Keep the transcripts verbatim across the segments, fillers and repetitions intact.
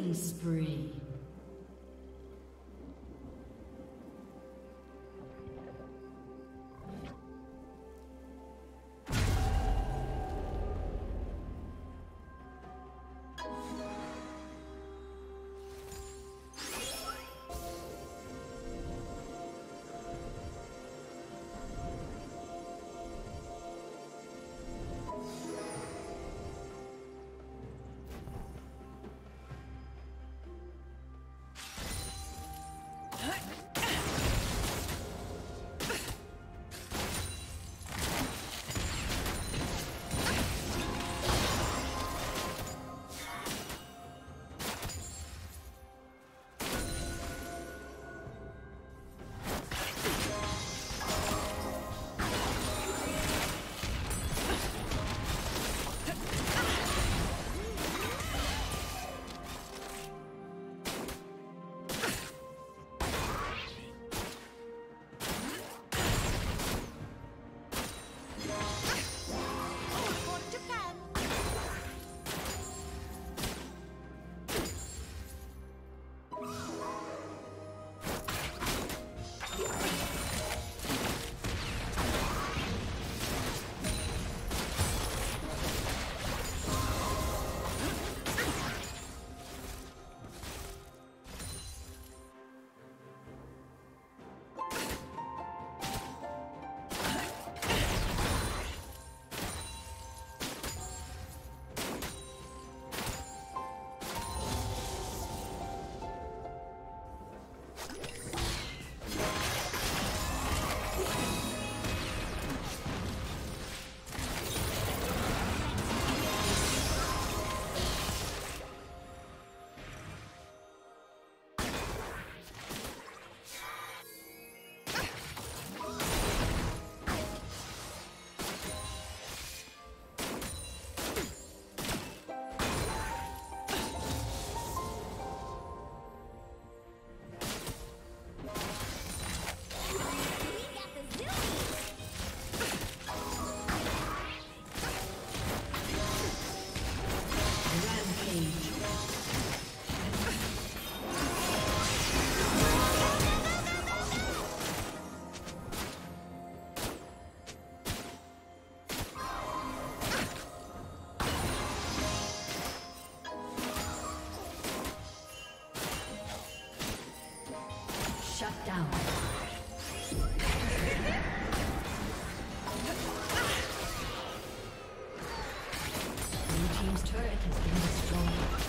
Killing spree. Shut down. Blue team's turret has been destroyed.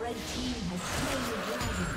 The team has slain the dragon.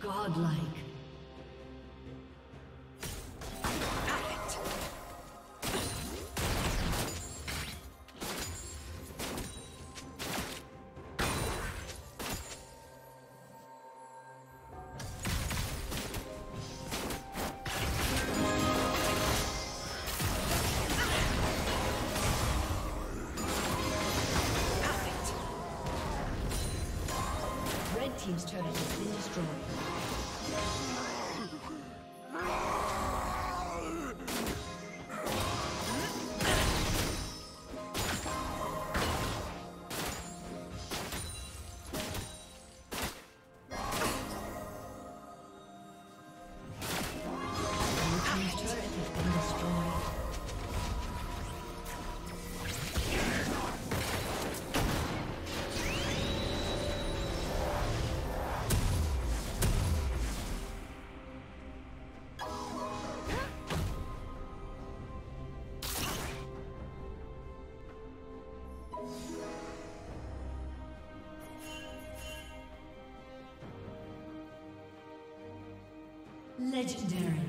Godlike. Team's turret has been destroyed. Legendary.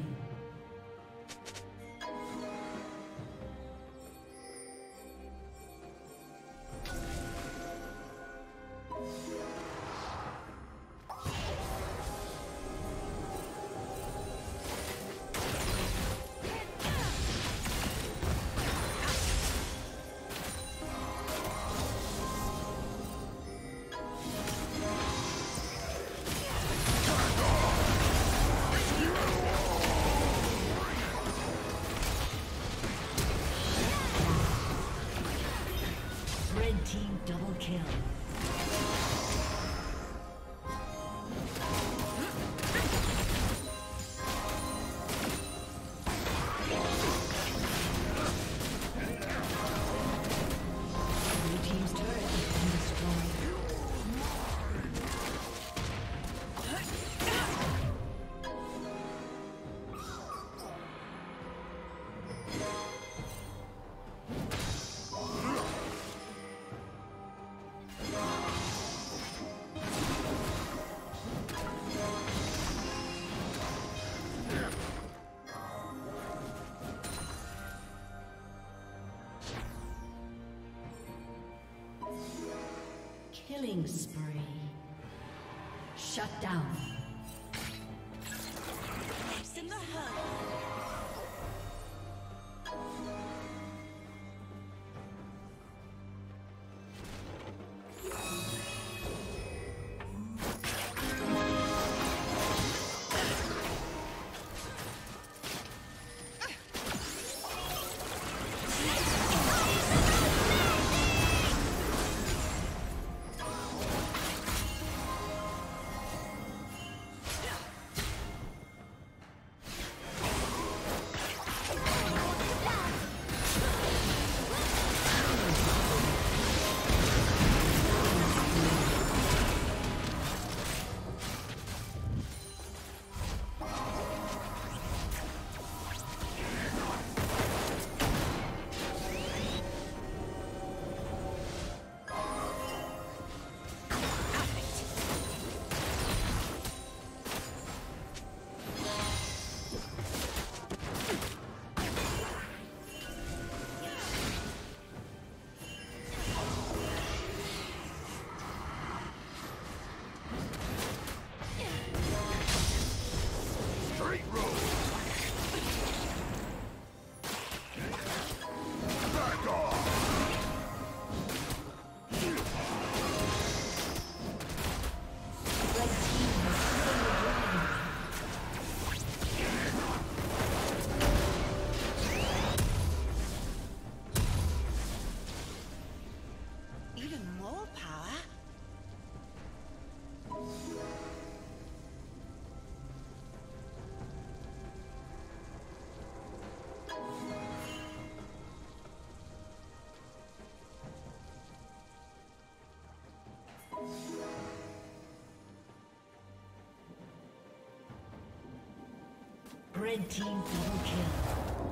Double kill. Killing spree. Shut down. Next in the hunt. Red team double kill.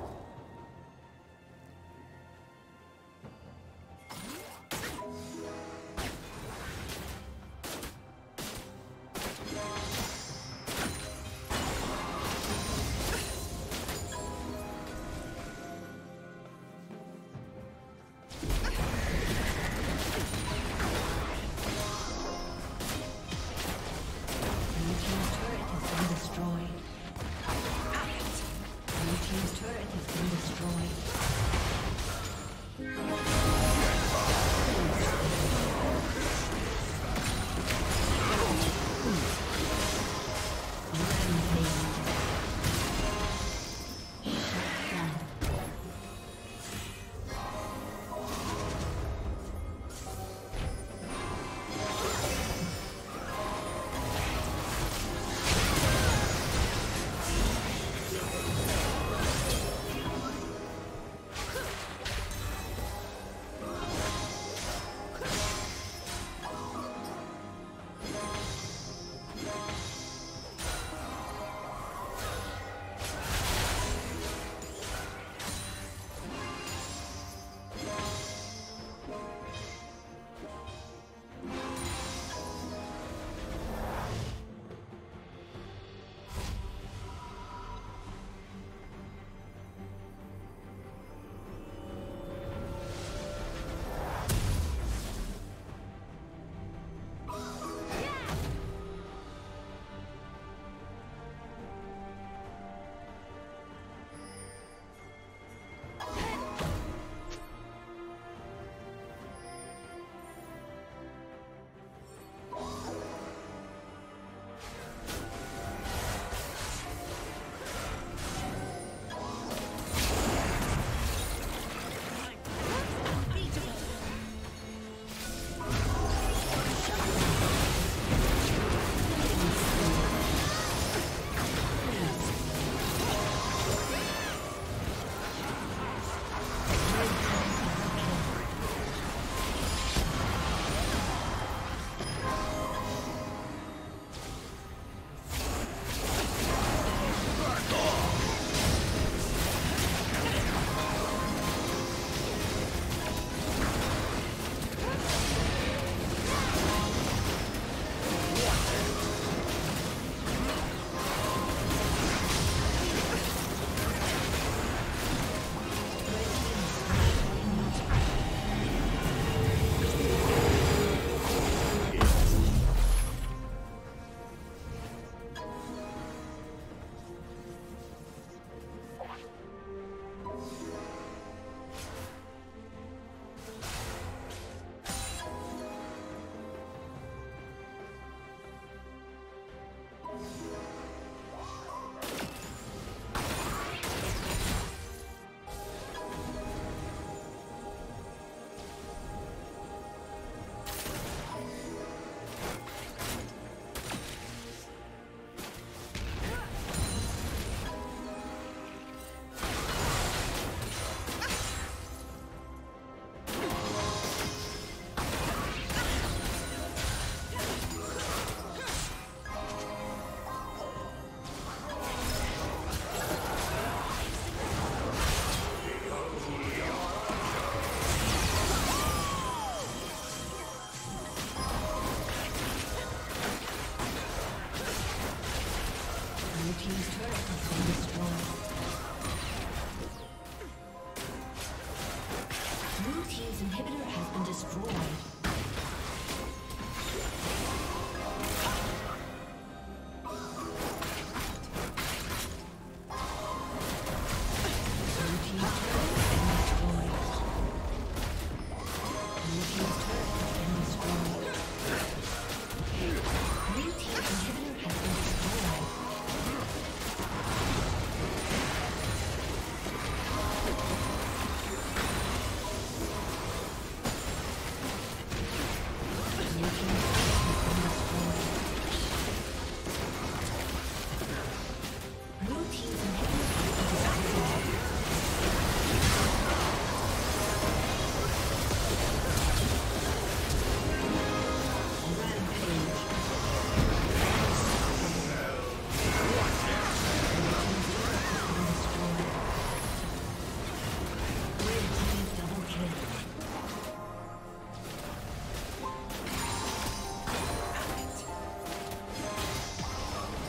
Turret has been destroyed. Blue team's turret